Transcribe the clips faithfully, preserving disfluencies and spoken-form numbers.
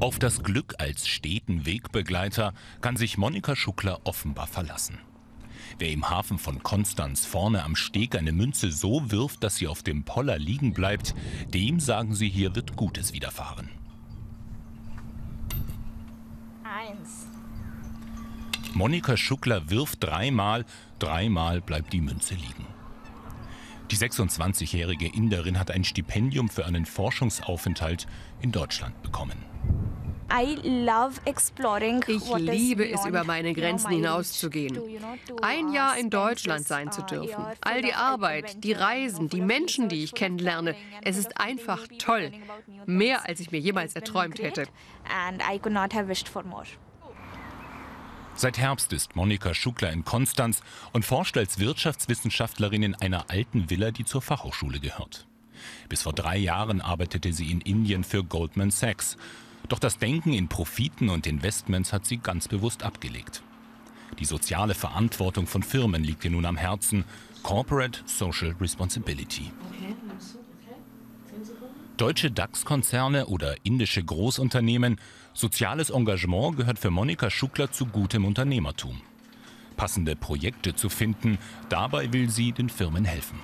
Auf das Glück als steten Wegbegleiter kann sich Monika Shukla offenbar verlassen. Wer im Hafen von Konstanz vorne am Steg eine Münze so wirft, dass sie auf dem Poller liegen bleibt, dem sagen sie, hier wird Gutes widerfahren. Eins. Monika Shukla wirft dreimal, dreimal bleibt die Münze liegen. Die sechsundzwanzigjährige Inderin hat ein Stipendium für einen Forschungsaufenthalt in Deutschland bekommen. I love exploring ich liebe es, über meine Grenzen hinauszugehen. Ein Jahr in Deutschland sein zu dürfen. All die Arbeit, die Reisen, die Menschen, die ich kennenlerne. Es ist einfach toll. Mehr, als ich mir jemals erträumt hätte. Seit Herbst ist Monika Shukla in Konstanz und forscht als Wirtschaftswissenschaftlerin in einer alten Villa, die zur Fachhochschule gehört. Bis vor drei Jahren arbeitete sie in Indien für Goldman Sachs. Doch das Denken in Profiten und Investments hat sie ganz bewusst abgelegt. Die soziale Verantwortung von Firmen liegt ihr nun am Herzen. Corporate Social Responsibility. Okay. Deutsche DAX-Konzerne oder indische Großunternehmen, soziales Engagement gehört für Monika Shukla zu gutem Unternehmertum. Passende Projekte zu finden, dabei will sie den Firmen helfen.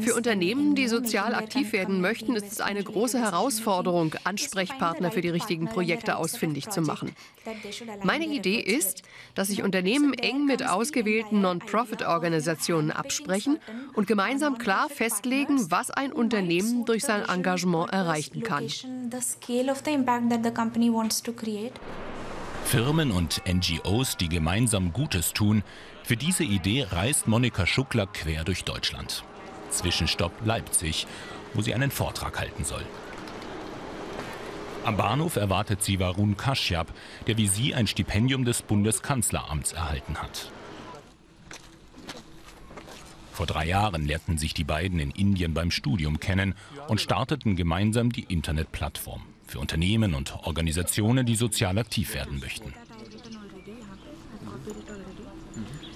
Für Unternehmen, die sozial aktiv werden möchten, ist es eine große Herausforderung, Ansprechpartner für die richtigen Projekte ausfindig zu machen. Meine Idee ist, dass sich Unternehmen eng mit ausgewählten Non-Profit-Organisationen absprechen und gemeinsam klar festlegen, was ein Unternehmen durch sein Engagement erreichen kann. Firmen und N G Os, die gemeinsam Gutes tun, für diese Idee reist Monika Shukla quer durch Deutschland. Zwischenstopp Leipzig, wo sie einen Vortrag halten soll. Am Bahnhof erwartet sie Varun Kashyap, der wie sie ein Stipendium des Bundeskanzleramts erhalten hat. Vor drei Jahren lernten sich die beiden in Indien beim Studium kennen und starteten gemeinsam die Internetplattform für Unternehmen und Organisationen, die sozial aktiv werden möchten.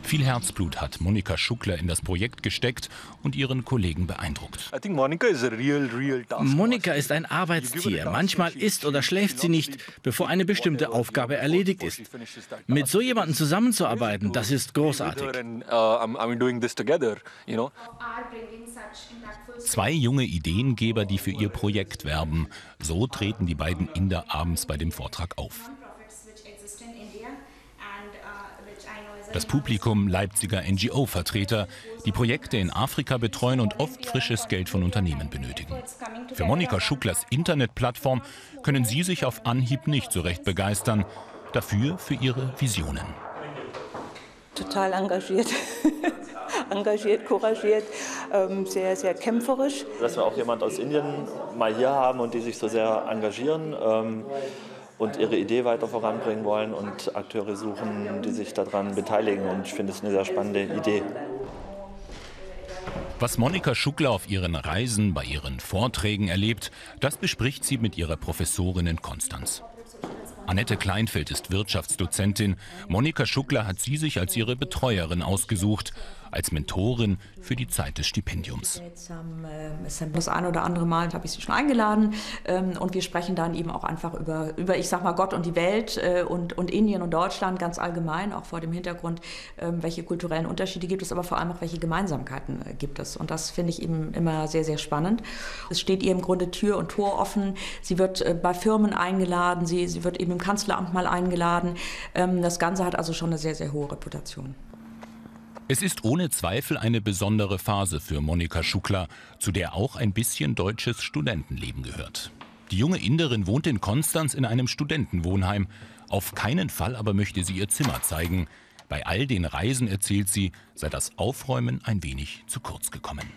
Viel Herzblut hat Monika Shukla in das Projekt gesteckt und ihren Kollegen beeindruckt. Monika ist ein Arbeitstier. Manchmal isst oder schläft sie nicht, bevor eine bestimmte Aufgabe erledigt ist. Mit so jemandem zusammenzuarbeiten, das ist großartig. Zwei junge Ideengeber, die für ihr Projekt werben. So treten die beiden Inder abends bei dem Vortrag auf. Das Publikum Leipziger N G O-Vertreter, die Projekte in Afrika betreuen und oft frisches Geld von Unternehmen benötigen. Für Monika Shuklas Internetplattform können sie sich auf Anhieb nicht so recht begeistern, dafür für ihre Visionen. Total engagiert. engagiert, couragiert, sehr, sehr kämpferisch. Dass wir auch jemand aus Indien mal hier haben und die sich so sehr engagieren und ihre Idee weiter voranbringen wollen und Akteure suchen, die sich daran beteiligen. Und ich finde es eine sehr spannende Idee. Was Monika Shukla auf ihren Reisen, bei ihren Vorträgen erlebt, das bespricht sie mit ihrer Professorin in Konstanz. Annette Kleinfeld ist Wirtschaftsdozentin. Monika Shukla hat sie sich als ihre Betreuerin ausgesucht, als Mentorin für die Zeit des Stipendiums. Das ein oder andere Mal habe ich sie schon eingeladen und wir sprechen dann eben auch einfach über, über ich sag mal, Gott und die Welt und, und Indien und Deutschland ganz allgemein, auch vor dem Hintergrund, welche kulturellen Unterschiede gibt es, aber vor allem auch welche Gemeinsamkeiten gibt es. Und das finde ich eben immer sehr, sehr spannend. Es steht ihr im Grunde Tür und Tor offen. Sie wird bei Firmen eingeladen, sie, sie wird eben im Kanzleramt mal eingeladen. Das Ganze hat also schon eine sehr, sehr hohe Reputation. Es ist ohne Zweifel eine besondere Phase für Monika Shukla, zu der auch ein bisschen deutsches Studentenleben gehört. Die junge Inderin wohnt in Konstanz in einem Studentenwohnheim. Auf keinen Fall aber möchte sie ihr Zimmer zeigen. Bei all den Reisen, erzählt sie, sei das Aufräumen ein wenig zu kurz gekommen.